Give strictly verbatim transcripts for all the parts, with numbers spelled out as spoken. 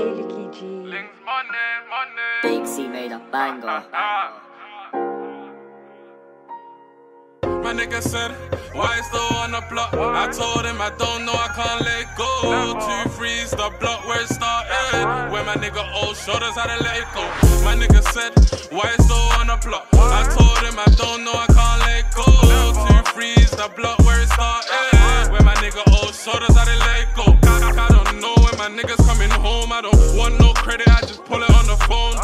खेल कीजिए। Banksy made a banger. My nigga said, why is still on the block? I told him I don't know, I can't let go. Two threes, the block where it started. Where my nigga old shoulders had to let it go. My nigga said, why is still on the block? I told him I don't know, I can't let go. Two threes, the block where it started. Where my nigga old shoulders had to let it go. I don't know when my niggas coming home. I don't want no credit, I just pull it on the phone.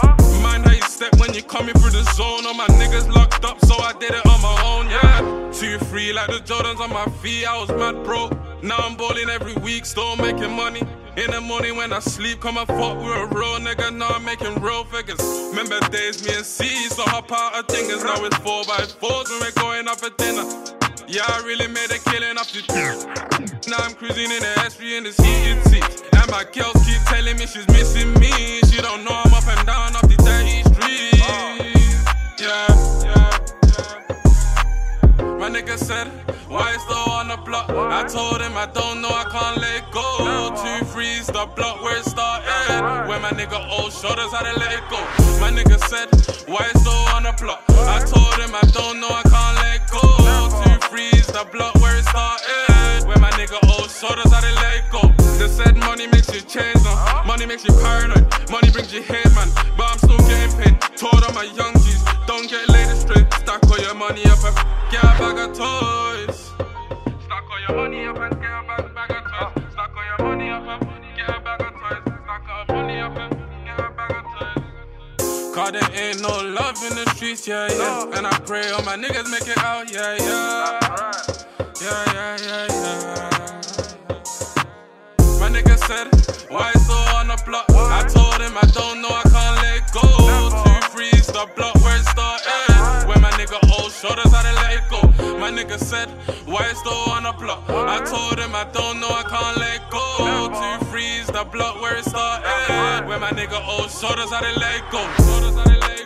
Mind how you step when you coming through the zone. All my niggas locked up, so I did it on my own, yeah. Too free like the Jordans on my feet, I was mad broke. Now I'm balling every week, still making money. In the morning when I sleep, come and fuck with a real nigga, now I'm making real figures. Remember days me and C used to hop out of tingers. Now it's four by fours when we're going out for dinner. Yeah, I really made a killing after this. Now I'm cruising in the S three in this heated seat. And my girls keep telling me she's missing me. She don't know I'm up and down off the dirty streets. Yeah, yeah. My nigga said, why is still on the block? I told him I don't know, I can't let go. Two threes, the block where it started. Where my nigga old shoulders had to let it go. My nigga said, why is still on the block? I told him I don't know, I can't let go. Two threes, the block where it started. Where my nigga old shoulders had to let it go. They said money makes you change, uh. money makes you paranoid. Money brings you hate, man, but I'm still getting paid. Told on my young G's, don't get ladies straight. Stack all your money up and get a bag of toys. Stack all your money up and get a bag, bag of toys. Stack all your money up and get a bag of toys. Stack all your money up and get a bag of toys. Cause there ain't no love in the streets, yeah, yeah. And I pray all my niggas make it out, yeah, yeah. Yeah, yeah, yeah, yeah. My nigga said, why so on the block? I told him I don't know, I can't let go. Two threes, the block where it started. Where my nigga old shoulders had to let it go. My nigga said, why still on the block? I told him I don't know, I can't let go. Two threes, the block where it started. Where my nigga old shoulders had to let it go.